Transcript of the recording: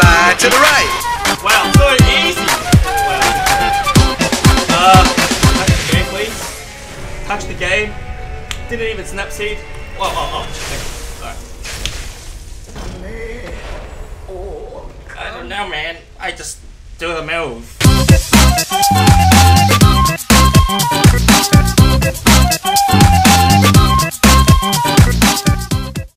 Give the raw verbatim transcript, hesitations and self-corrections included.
slide to the right. Wow, good, easy. Wow. Uh, touch the game, please. Touch the game. Didn't even snap seed. Oh, oh, oh. Alright. Oh, I don't know, man. I just do the move.